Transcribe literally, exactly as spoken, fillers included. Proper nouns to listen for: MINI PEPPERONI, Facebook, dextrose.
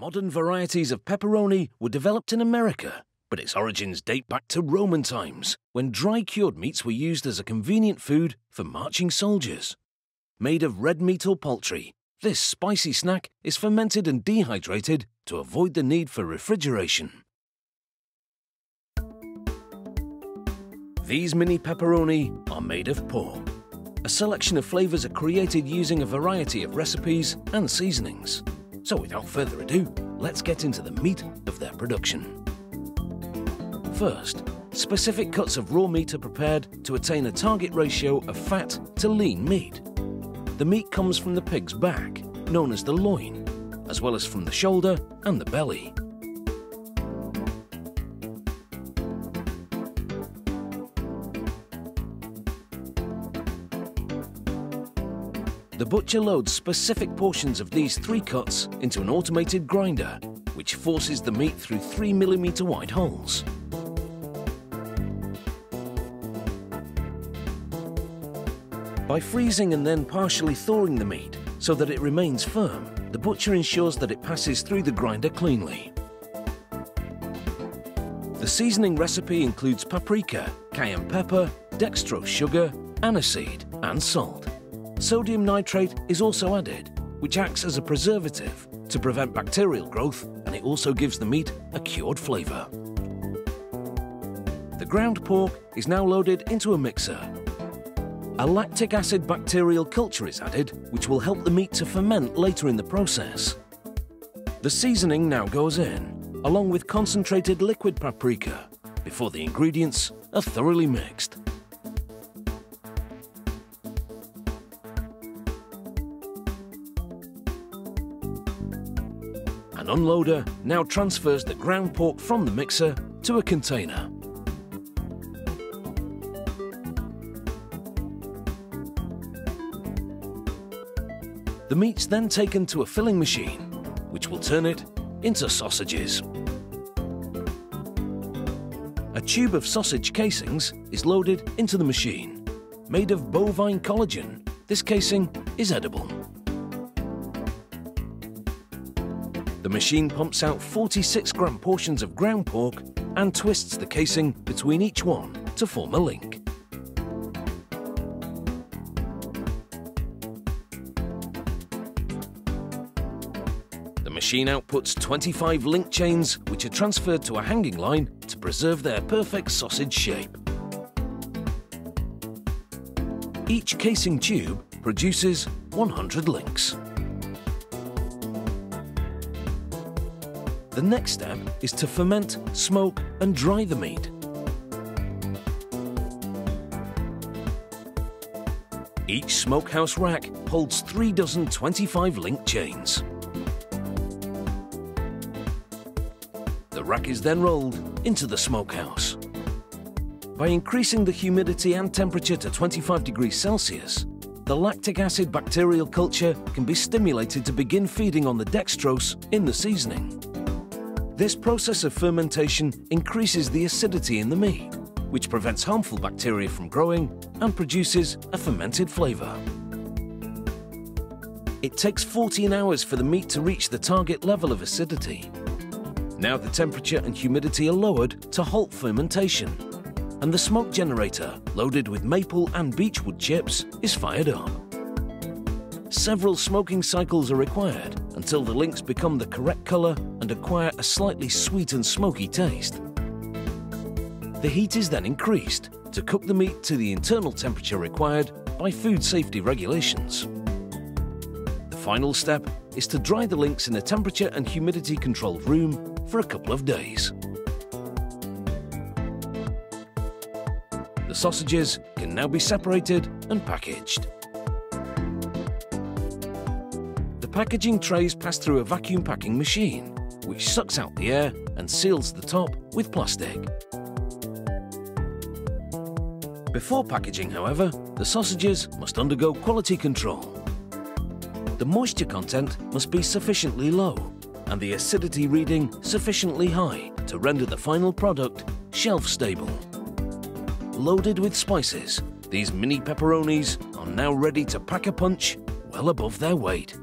Modern varieties of pepperoni were developed in America, but its origins date back to Roman times, when dry-cured meats were used as a convenient food for marching soldiers. Made of red meat or poultry, this spicy snack is fermented and dehydrated to avoid the need for refrigeration. These mini pepperoni are made of pork. A selection of flavours are created using a variety of recipes and seasonings. So without further ado, let's get into the meat of their production. First, specific cuts of raw meat are prepared to attain a target ratio of fat to lean meat. The meat comes from the pig's back, known as the loin, as well as from the shoulder and the belly. The butcher loads specific portions of these three cuts into an automated grinder, which forces the meat through three millimeter wide holes. By freezing and then partially thawing the meat so that it remains firm, the butcher ensures that it passes through the grinder cleanly. The seasoning recipe includes paprika, cayenne pepper, dextrose sugar, aniseed, and salt. Sodium nitrate is also added, which acts as a preservative to prevent bacterial growth, and it also gives the meat a cured flavour. The ground pork is now loaded into a mixer. A lactic acid bacterial culture is added, which will help the meat to ferment later in the process. The seasoning now goes in, along with concentrated liquid paprika, before the ingredients are thoroughly mixed. An unloader now transfers the ground pork from the mixer to a container. The meat's then taken to a filling machine, which will turn it into sausages. A tube of sausage casings is loaded into the machine. Made of bovine collagen, this casing is edible. The machine pumps out forty-six gram portions of ground pork and twists the casing between each one to form a link. The machine outputs twenty-five link chains, which are transferred to a hanging line to preserve their perfect sausage shape. Each casing tube produces one hundred links. The next step is to ferment, smoke, and dry the meat. Each smokehouse rack holds three dozen twenty-five link chains. The rack is then rolled into the smokehouse. By increasing the humidity and temperature to twenty-five degrees Celsius, the lactic acid bacterial culture can be stimulated to begin feeding on the dextrose in the seasoning. This process of fermentation increases the acidity in the meat, which prevents harmful bacteria from growing and produces a fermented flavour. It takes fourteen hours for the meat to reach the target level of acidity. Now the temperature and humidity are lowered to halt fermentation, and the smoke generator, loaded with maple and beechwood chips, is fired up. Several smoking cycles are required until the links become the correct colour and acquire a slightly sweet and smoky taste. The heat is then increased to cook the meat to the internal temperature required by food safety regulations. The final step is to dry the links in a temperature and humidity controlled room for a couple of days. The sausages can now be separated and packaged. Packaging trays pass through a vacuum packing machine, which sucks out the air and seals the top with plastic. Before packaging, however, the sausages must undergo quality control. The moisture content must be sufficiently low and the acidity reading sufficiently high to render the final product shelf-stable. Loaded with spices, these mini pepperonis are now ready to pack a punch well above their weight.